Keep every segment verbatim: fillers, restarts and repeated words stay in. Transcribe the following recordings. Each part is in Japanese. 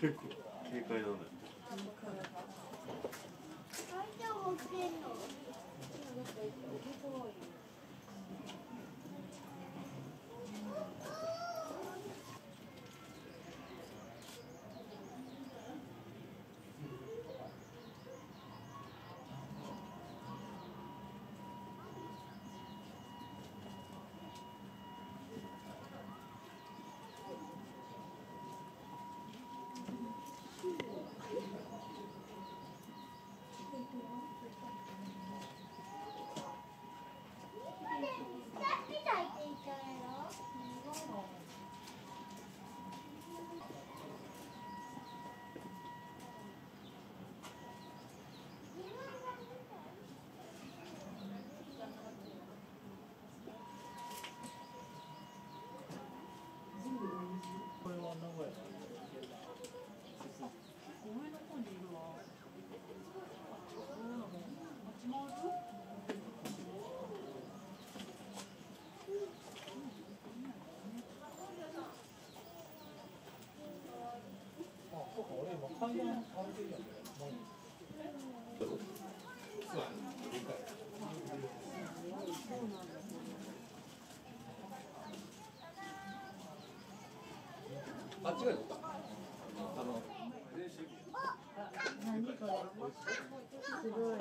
結構軽快だね。あっちが取った。あの何これ。すごい。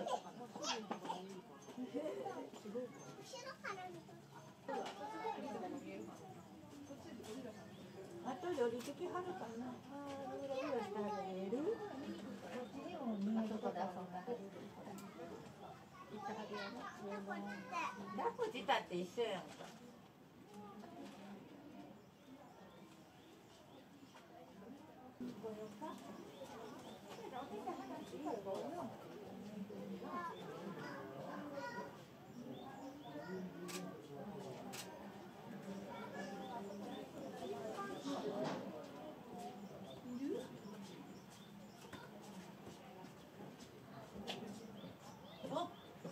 あと寄り付きはるかな。だっこ自体って一緒やんか。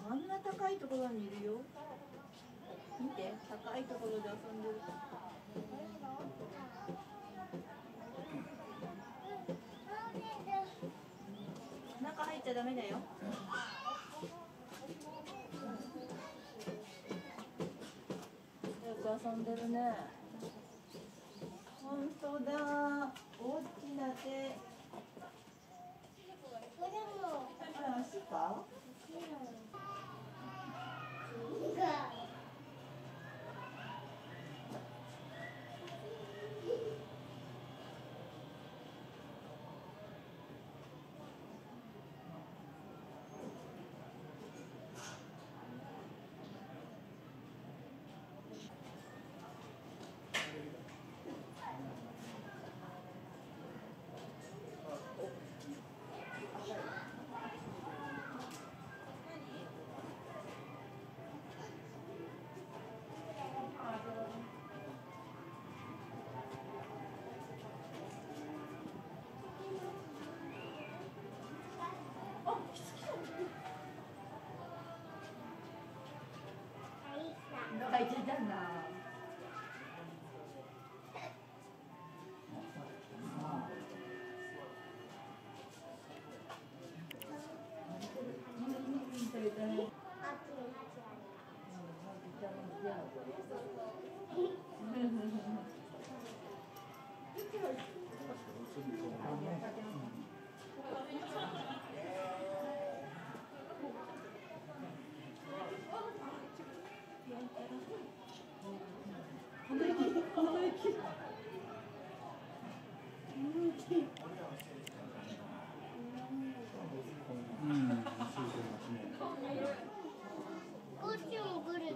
あんな高いところにいるよ。見て、高いところで遊んでる。中入っちゃダメだよ。よく遊んでるね。本当だ。大きな手。これも。これ足か？大事だな。こっちもグルだ。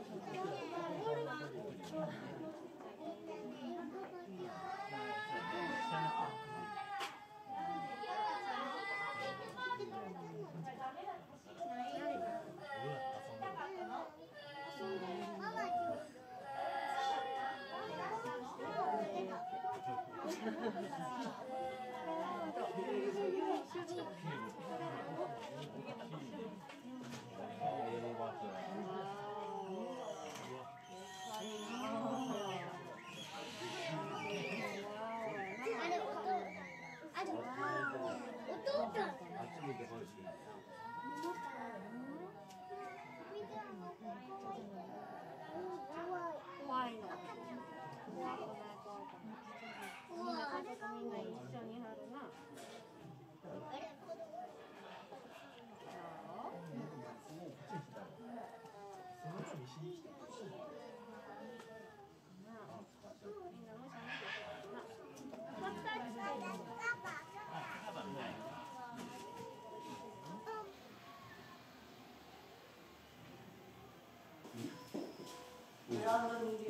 I